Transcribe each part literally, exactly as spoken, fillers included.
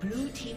Blue team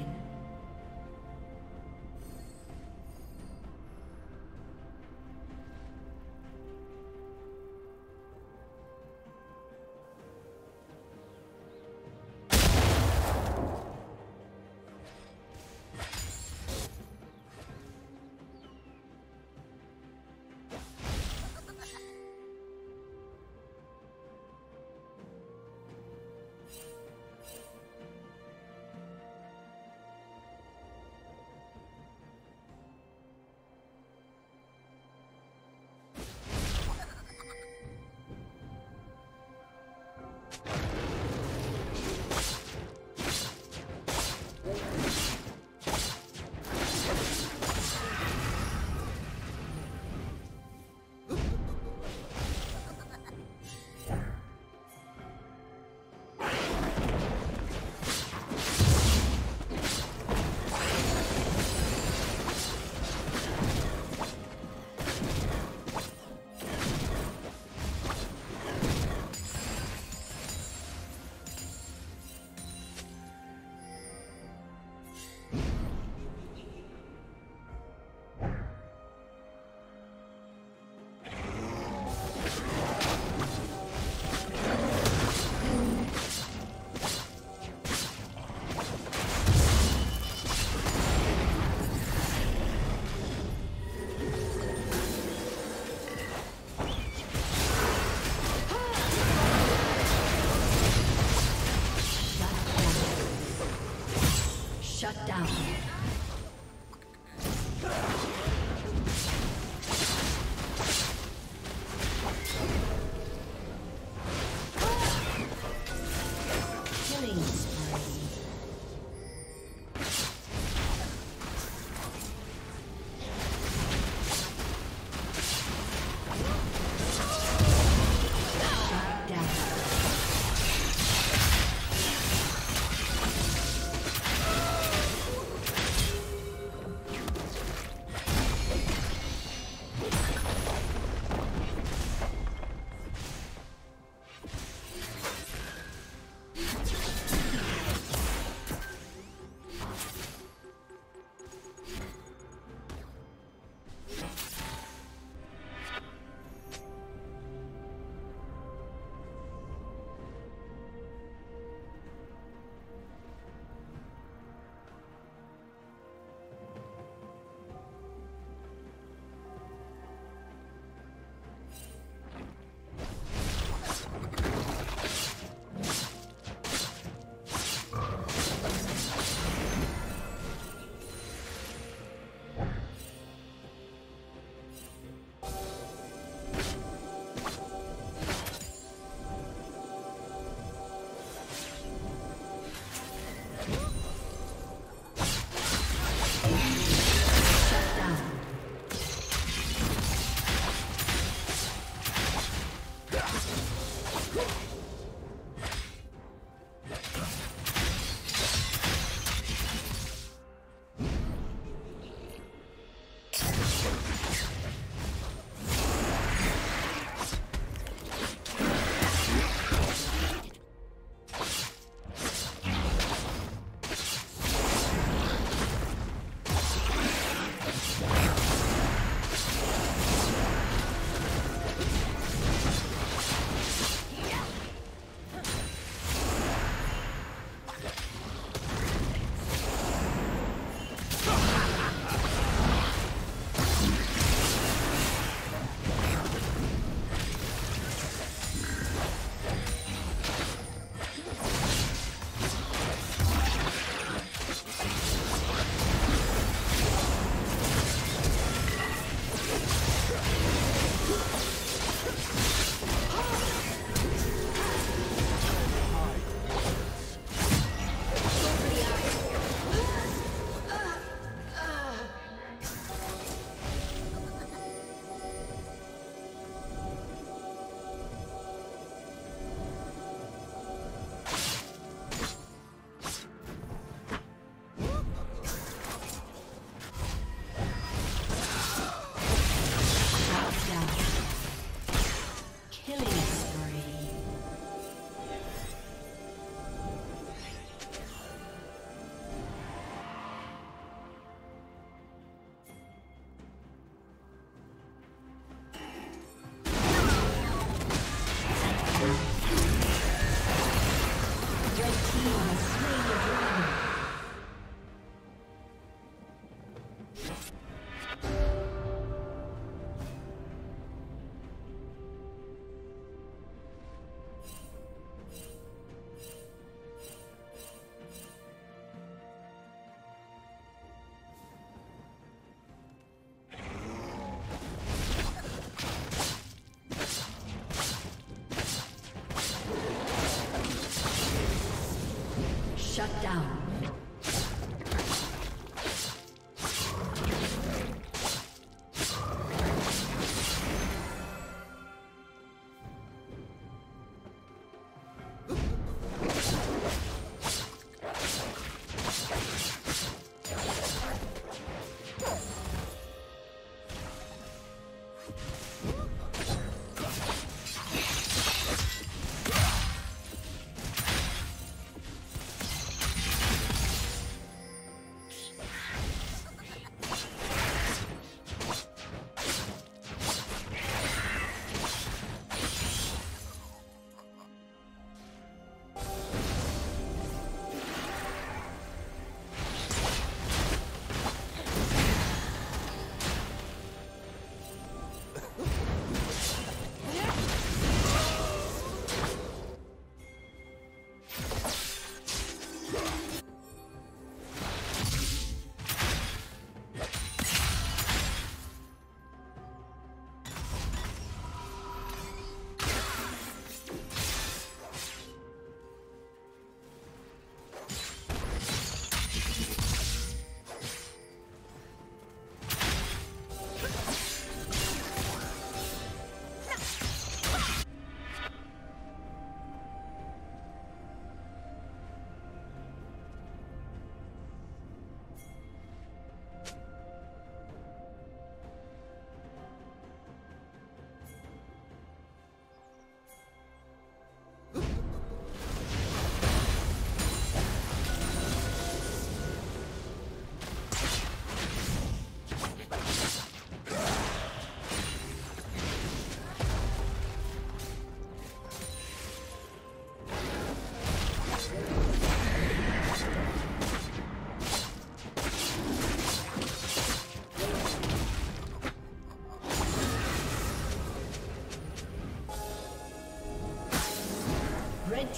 Shut down. Shut down.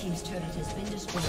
team's turret has been destroyed.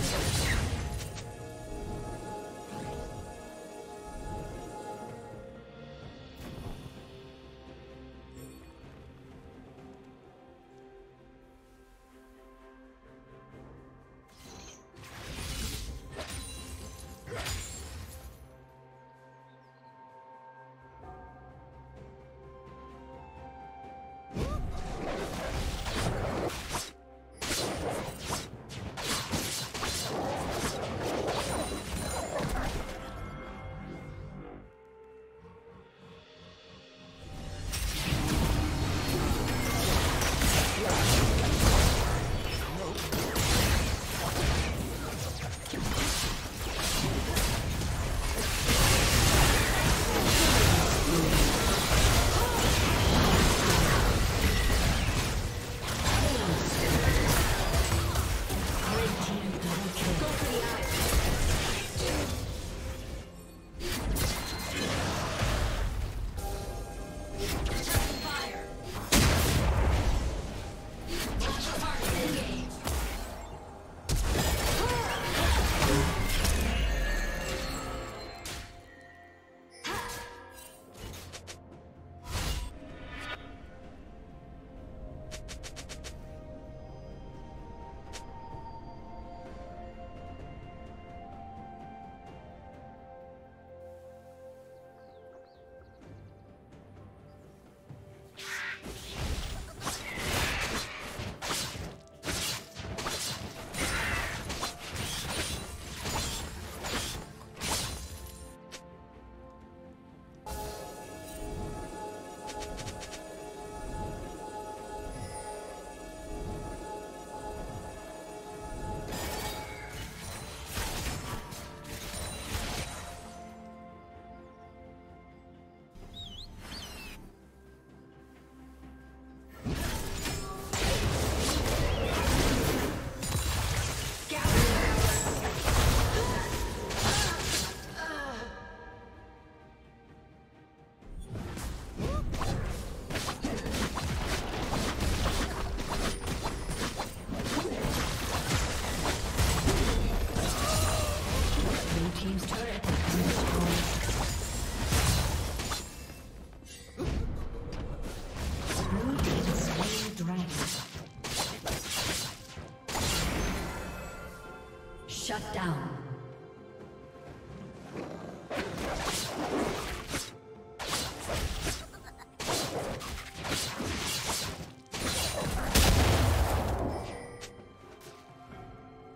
Shut down.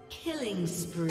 Killing spree.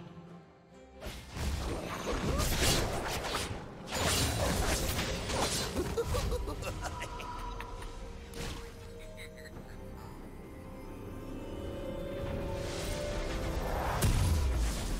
Team's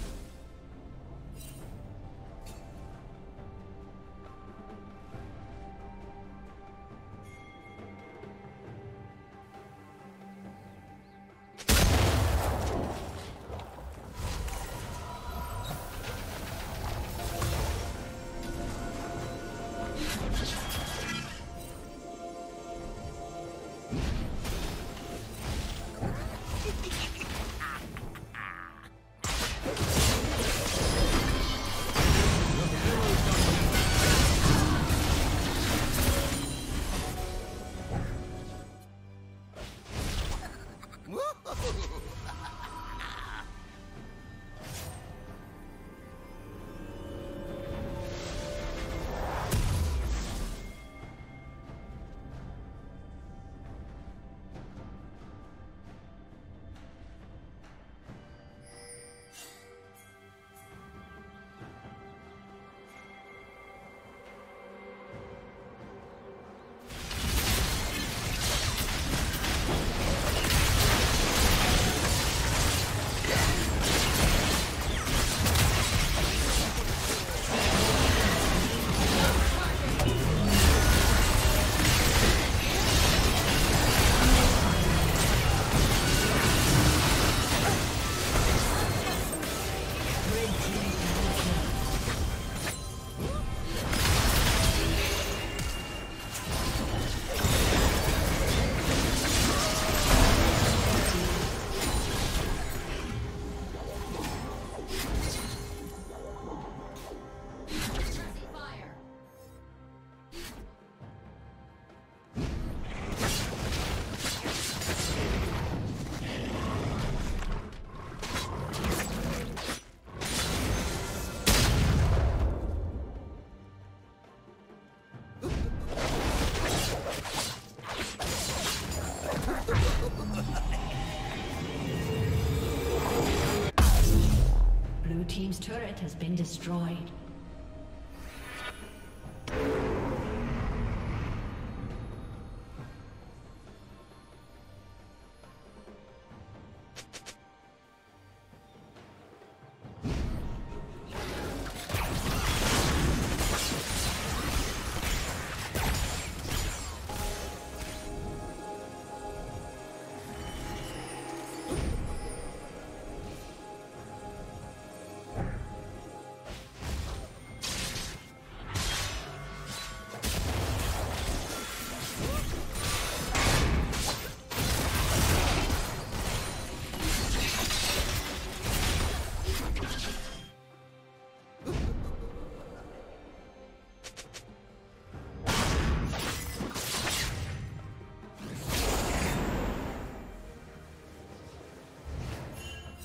turret has been destroyed.